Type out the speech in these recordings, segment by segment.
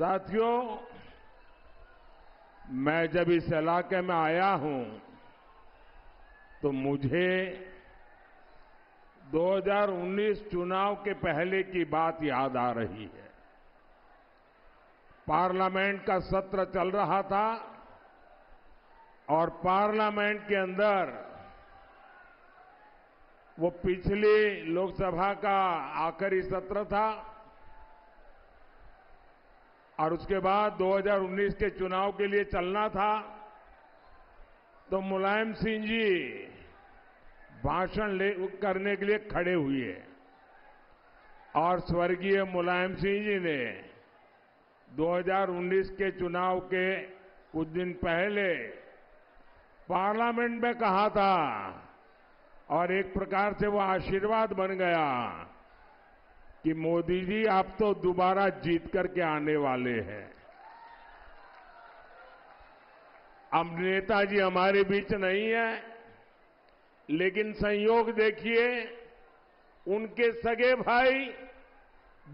साथियों, मैं जब इस इलाके में आया हूं तो मुझे 2019 चुनाव के पहले की बात याद आ रही है। पार्लियामेंट का सत्र चल रहा था और पार्लियामेंट के अंदर वो पिछली लोकसभा का आखिरी सत्र था और उसके बाद 2019 के चुनाव के लिए चलना था, तो मुलायम सिंह जी भाषण करने के लिए खड़े हुए और स्वर्गीय मुलायम सिंह जी ने 2019 के चुनाव के कुछ दिन पहले पार्लियामेंट में कहा था और एक प्रकार से वो आशीर्वाद बन गया कि मोदी जी आप तो दोबारा जीत करके आने वाले हैं। अब नेताजी हमारे बीच नहीं है, लेकिन संयोग देखिए उनके सगे भाई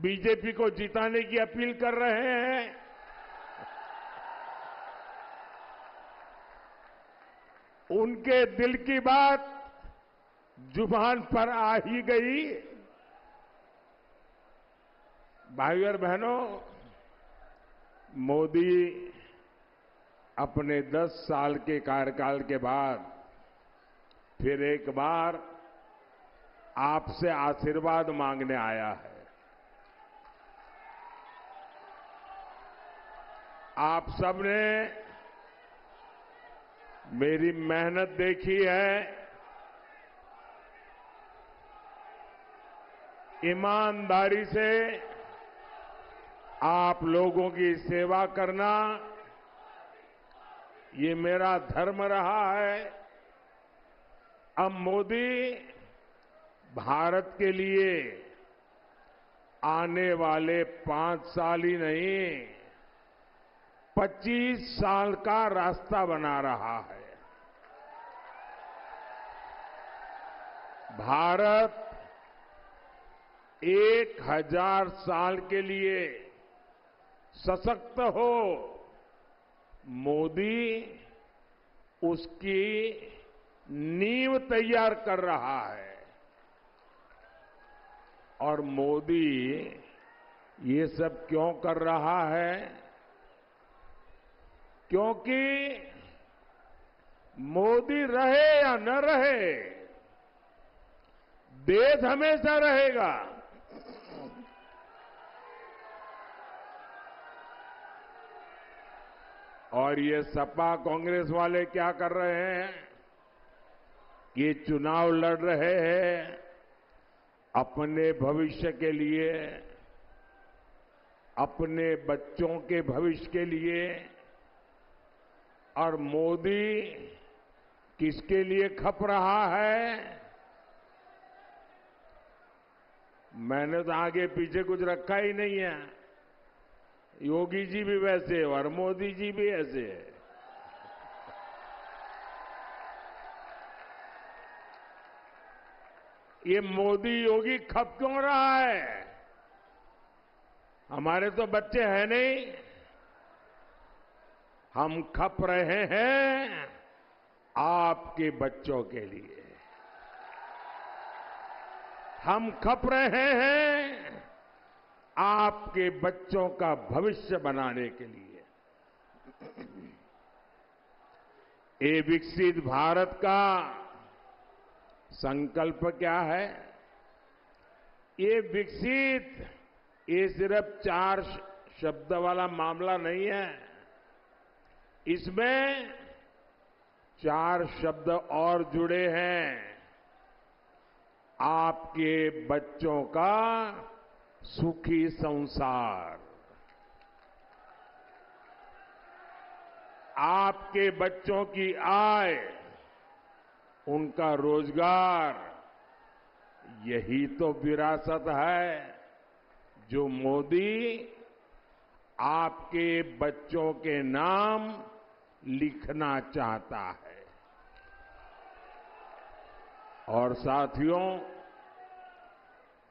बीजेपी को जिताने की अपील कर रहे हैं। उनके दिल की बात जुबान पर आ ही गई। भाई और बहनों, मोदी अपने 10 साल के कार्यकाल के बाद फिर एक बार आपसे आशीर्वाद मांगने आया है। आप सबने मेरी मेहनत देखी है, ईमानदारी से आप लोगों की सेवा करना ये मेरा धर्म रहा है। अब मोदी भारत के लिए आने वाले 5 साल ही नहीं 25 साल का रास्ता बना रहा है। भारत 1000 साल के लिए सशक्त हो, मोदी उसकी नींव तैयार कर रहा है। और मोदी ये सब क्यों कर रहा है? क्योंकि मोदी रहे या न रहे, देश हमेशा रहेगा। और ये सपा कांग्रेस वाले क्या कर रहे हैं? ये चुनाव लड़ रहे हैं अपने भविष्य के लिए, अपने बच्चों के भविष्य के लिए। और मोदी किसके लिए खप रहा है? मैंने तो आगे पीछे कुछ रखा ही नहीं है। योगी जी भी वैसे और मोदी जी भी ऐसे है। ये मोदी योगी खप क्यों रहा है? हमारे तो बच्चे हैं नहीं, हम खप रहे हैं आपके बच्चों के लिए, हम खप रहे हैं आपके बच्चों का भविष्य बनाने के लिए। ये विकसित भारत का संकल्प क्या है? ये विकसित ये सिर्फ 4 शब्द वाला मामला नहीं है, इसमें 4 शब्द और जुड़े हैं, आपके बच्चों का सुखी संसार। आपके बच्चों की आय, उनका रोजगार, यही तो विरासत है जो मोदी आपके बच्चों के नाम लिखना चाहता है। और साथियों,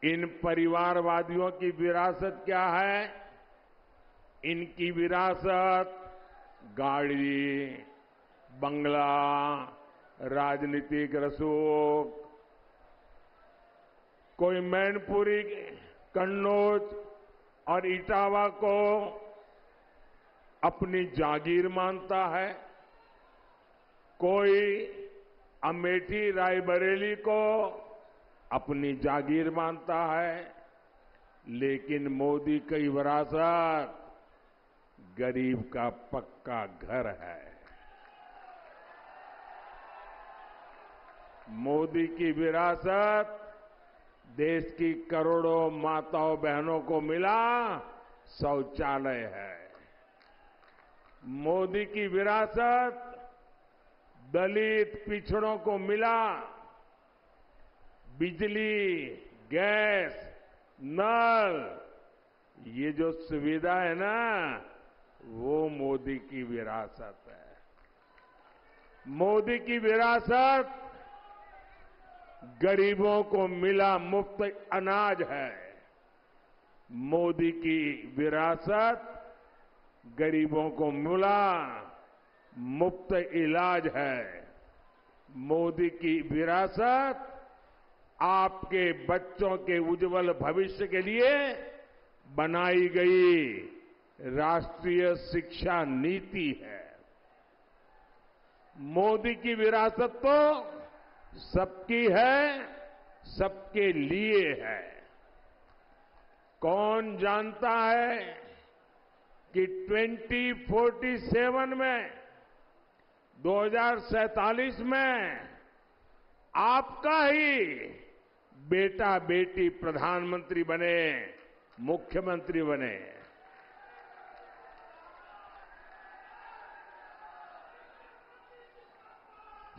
इन परिवारवादियों की विरासत क्या है? इनकी विरासत गाड़ी, बंगला, राजनीतिक रसूख, कोई मैनपुरी, कन्नौज और इटावा को अपनी जागीर मानता है, कोई अमेठी रायबरेली को अपनी जागीर मानता है, लेकिन मोदी की विरासत गरीब का पक्का घर है। मोदी की विरासत देश की करोड़ों माताओं बहनों को मिला शौचालय है। मोदी की विरासत दलित पिछड़ों को मिला बिजली, गैस, नल, ये जो सुविधा है ना, वो मोदी की विरासत है। मोदी की विरासत गरीबों को मिला मुफ्त अनाज है। मोदी की विरासत गरीबों को मिला मुफ्त इलाज है। मोदी की विरासत आपके बच्चों के उज्जवल भविष्य के लिए बनाई गई राष्ट्रीय शिक्षा नीति है। मोदी की विरासत तो सबकी है, सबके लिए है। कौन जानता है कि 2047 में, 2047 में आपका ही बेटा बेटी प्रधानमंत्री बने, मुख्यमंत्री बने।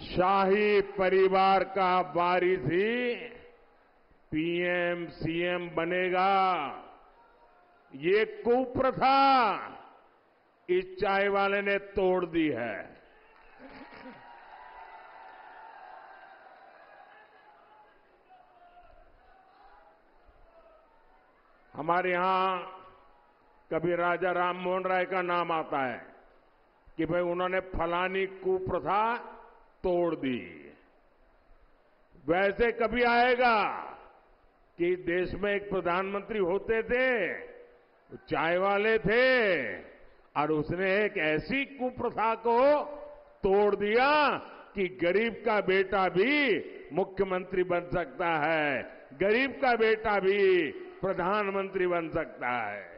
शाही परिवार का वारिस ही पीएम सीएम बनेगा, ये कुप्रथा इस चाय वाले ने तोड़ दी है। हमारे यहां कभी राजा राम मोहन राय का नाम आता है कि भाई उन्होंने फलानी कुप्रथा तोड़ दी। वैसे कभी आएगा कि देश में एक प्रधानमंत्री होते थे, चाय वाले थे, और उसने एक ऐसी कुप्रथा को तोड़ दिया कि गरीब का बेटा भी मुख्यमंत्री बन सकता है, गरीब का बेटा भी प्रधानमंत्री बन सकता है।